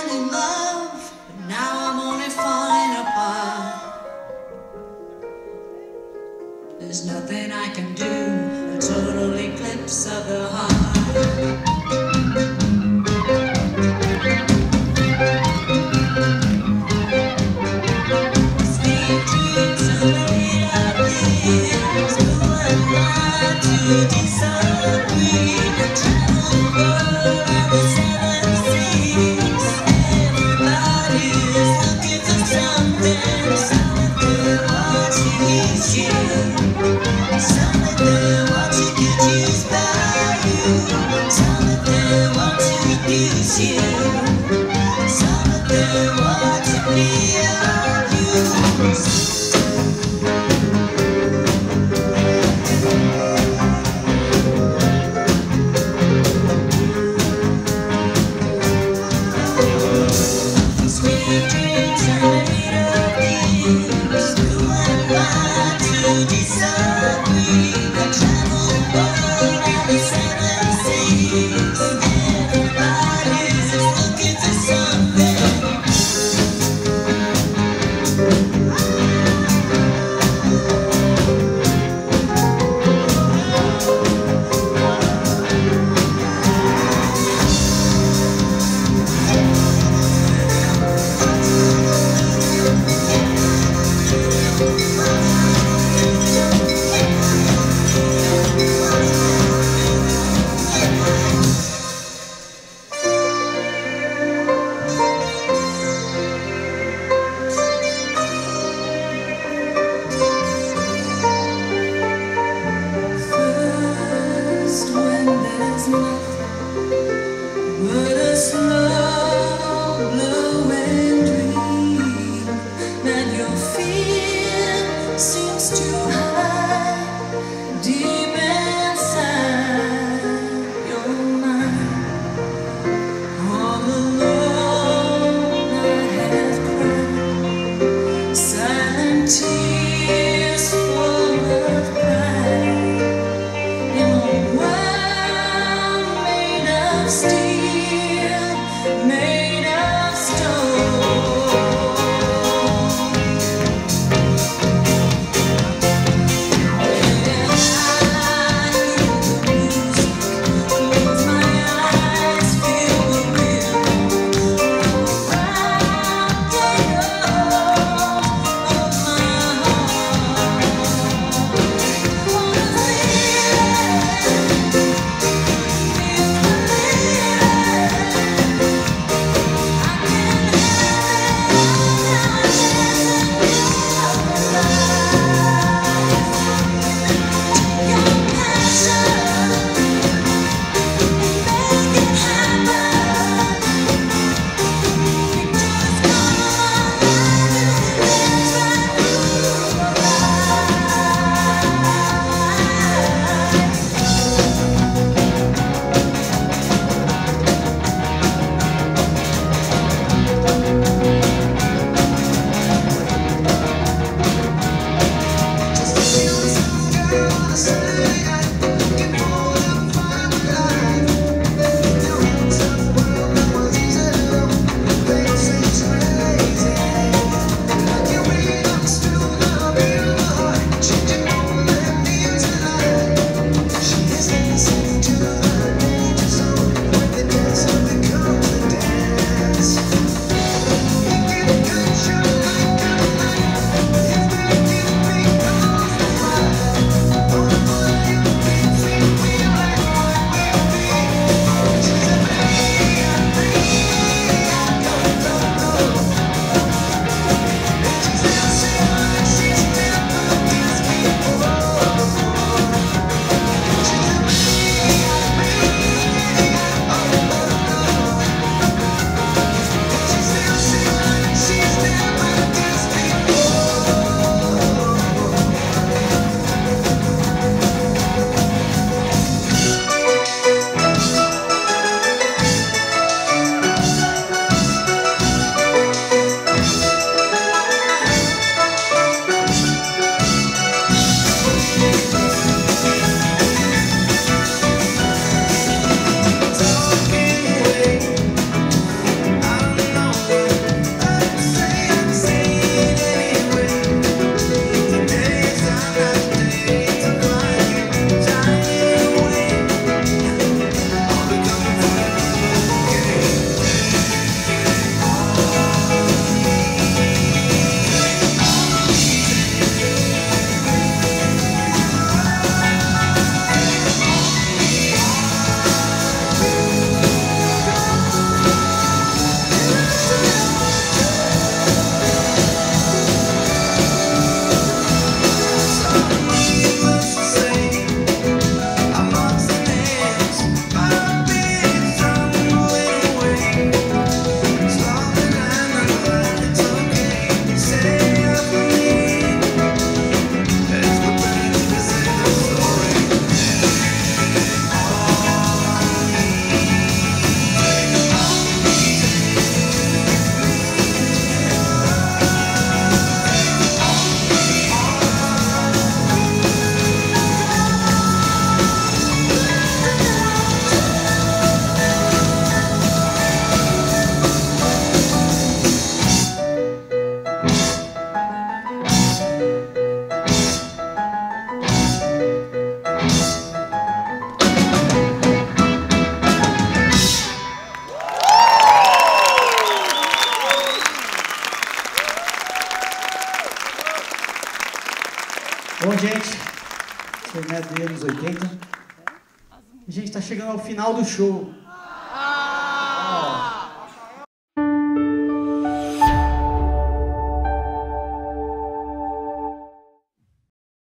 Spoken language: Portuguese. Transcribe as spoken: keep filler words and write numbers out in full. falling in love, but now I'm only falling apart. There's nothing I can do, a total eclipse of the heart. Everybody's looking for something. Bom, gente, foi metro dos anos oitenta. A gente está chegando ao final do show.